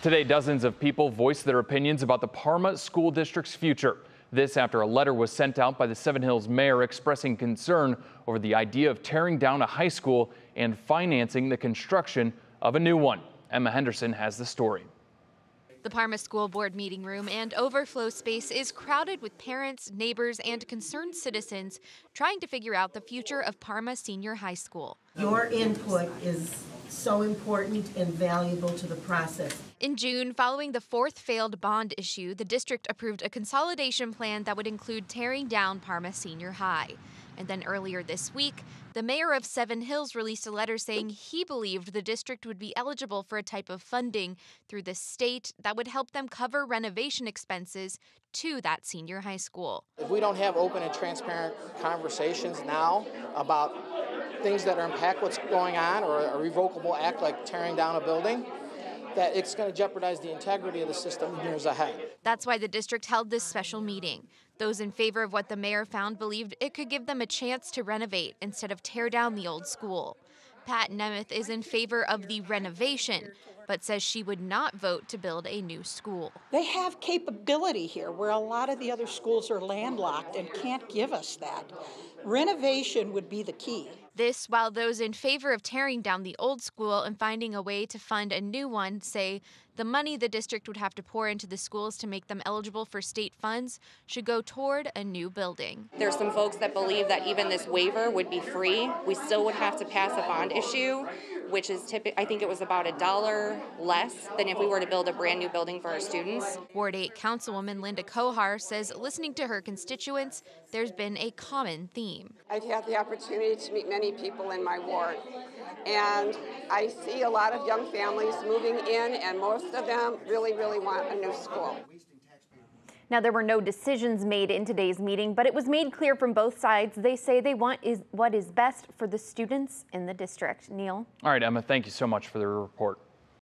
Today, dozens of people voiced their opinions about the Parma School District's future. This after a letter was sent out by the Seven Hills mayor expressing concern over the idea of tearing down a high school and financing the construction of a new one. Emma Henderson has the story. The Parma School Board meeting room and overflow space is crowded with parents, neighbors, and concerned citizens trying to figure out the future of Parma Senior High School. Your input is so important and valuable to the process. In June, following the fourth failed bond issue, the district approved a consolidation plan that would include tearing down Parma Senior High. And then earlier this week, the mayor of Seven Hills released a letter saying he believed the district would be eligible for a type of funding through the state that would help them cover renovation expenses to that senior high school. If we don't have open and transparent conversations now about things that are impacting what's going on or a revocable act like tearing down a building, that it's going to jeopardize the integrity of the system years ahead. That's why the district held this special meeting. Those in favor of what the mayor found believed it could give them a chance to renovate instead of tear down the old school. Pat Nemeth is in favor of the renovation, but says she would not vote to build a new school. They have capability here where a lot of the other schools are landlocked and can't give us that. Renovation would be the key. This, while those in favor of tearing down the old school and finding a way to fund a new one say the money the district would have to pour into the schools to make them eligible for state funds should go toward a new building. There's some folks that believe that even this waiver would be free. We still would have to pass a bond issue, which is typically, I think it was about $1 less than if we were to build a brand new building for our students. Ward 8 Councilwoman Linda Kohar says listening to her constituents, there's been a common theme. I've had the opportunity to meet many people in my ward, and I see a lot of young families moving in, and most of them really, really want a new school. Now, there were no decisions made in today's meeting, but it was made clear from both sides. They say they want what is best for the students in the district. Neil. All right, Emma, thank you so much for the report.